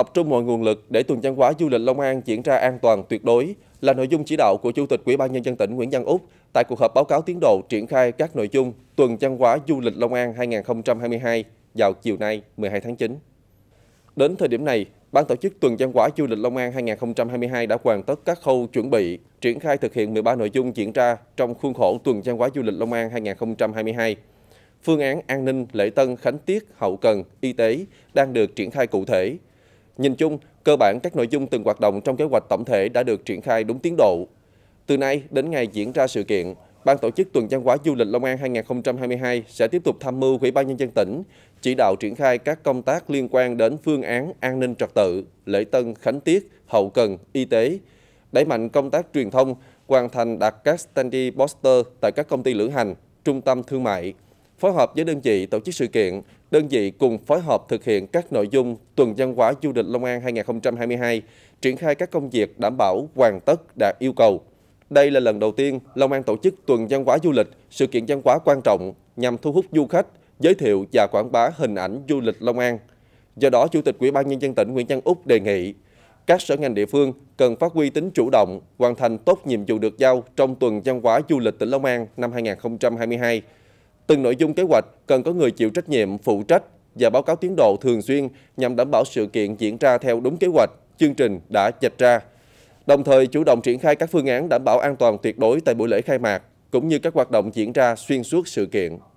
tập trung mọi nguồn lực để tuần văn hóa du lịch Long An diễn ra an toàn tuyệt đối là nội dung chỉ đạo của Chủ tịch Ủy ban Nhân dân tỉnh Nguyễn Văn Út tại cuộc họp báo cáo tiến độ triển khai các nội dung tuần văn hóa du lịch Long An 2022 vào chiều nay 12 tháng 9. Đến thời điểm này, Ban tổ chức tuần văn hóa du lịch Long An 2022 đã hoàn tất các khâu chuẩn bị, triển khai thực hiện 13 nội dung diễn ra trong khuôn khổ tuần văn hóa du lịch Long An 2022. Phương án an ninh, lễ tân, khánh tiết, hậu cần, y tế đang được triển khai cụ thể. Nhìn chung, cơ bản các nội dung từng hoạt động trong kế hoạch tổng thể đã được triển khai đúng tiến độ. Từ nay đến ngày diễn ra sự kiện, Ban tổ chức tuần văn hóa du lịch Long An 2022 sẽ tiếp tục tham mưu Ủy ban Nhân dân tỉnh, chỉ đạo triển khai các công tác liên quan đến phương án an ninh trật tự, lễ tân, khánh tiết, hậu cần, y tế, đẩy mạnh công tác truyền thông, hoàn thành đặt các standee poster tại các công ty lữ hành, trung tâm thương mại, phối hợp với đơn vị tổ chức sự kiện, đơn vị cùng phối hợp thực hiện các nội dung tuần văn hóa du lịch Long An 2022, triển khai các công việc đảm bảo hoàn tất đạt yêu cầu. Đây là lần đầu tiên Long An tổ chức tuần văn hóa du lịch, sự kiện văn hóa quan trọng nhằm thu hút du khách, giới thiệu và quảng bá hình ảnh du lịch Long An. Do đó, Chủ tịch Ủy ban Nhân dân tỉnh Nguyễn Văn Út đề nghị các sở ngành địa phương cần phát huy tính chủ động, hoàn thành tốt nhiệm vụ được giao trong tuần văn hóa du lịch tỉnh Long An năm 2022. Từng nội dung kế hoạch cần có người chịu trách nhiệm, phụ trách và báo cáo tiến độ thường xuyên nhằm đảm bảo sự kiện diễn ra theo đúng kế hoạch, chương trình đã vạch ra. Đồng thời chủ động triển khai các phương án đảm bảo an toàn tuyệt đối tại buổi lễ khai mạc cũng như các hoạt động diễn ra xuyên suốt sự kiện.